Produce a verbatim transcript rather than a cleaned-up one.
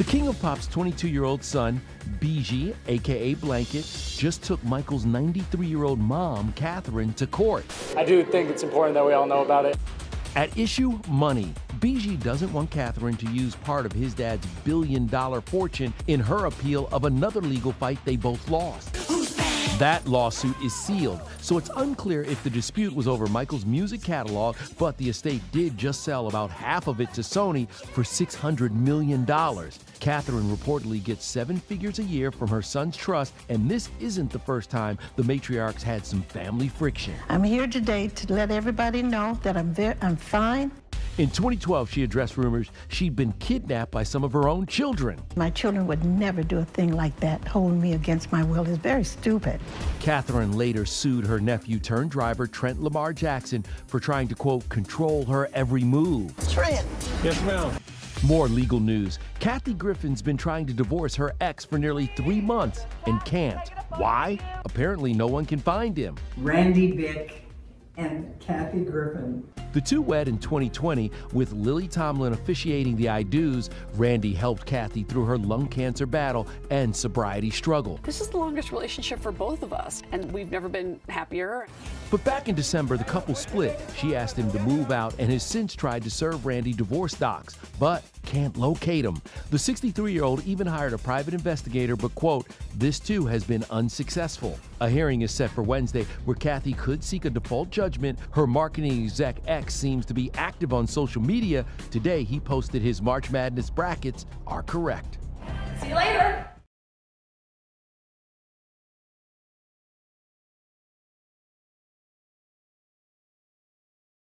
The King of Pop's twenty-two-year-old son, Bigi, a k a. Blanket, just took Michael's ninety-three-year-old mom, Katherine, to court. I do think it's important that we all know about it. At issue, money. Bigi doesn't want Katherine to use part of his dad's billion-dollar fortune in her appeal of another legal fight they both lost. That lawsuit is sealed, so it's unclear if the dispute was over Michael's music catalog, but the estate did just sell about half of it to Sony for six hundred million dollars. Katherine reportedly gets seven figures a year from her son's trust, and this isn't the first time the matriarchs had some family friction. I'm here today to let everybody know that I'm, very, I'm fine. In twenty twelve, she addressed rumors she'd been kidnapped by some of her own children. My children would never do a thing like that. Holding me against my will is very stupid. Katherine later sued her nephew-turned-driver, Trent Lamar Jackson, for trying to, quote, control her every move. Trent! Yes, ma'am. More legal news. Kathy Griffin's been trying to divorce her ex for nearly three months and can't. Why? Apparently no one can find him. Randy Vick and Kathy Griffin. The two wed in twenty twenty, with Lily Tomlin officiating the I-dos. Randy helped Kathy through her lung cancer battle and sobriety struggle. This is the longest relationship for both of us, and we've never been happier. But back in December, the couple split. She asked him to move out and has since tried to serve Randy divorce docs, but can't locate him. The sixty-three-year-old even hired a private investigator, but, quote, this too has been unsuccessful. A hearing is set for Wednesday where Kathy could seek a default judgment. Her marketing exec X seems to be active on social media. Today, he posted his March Madness brackets are correct. See you later.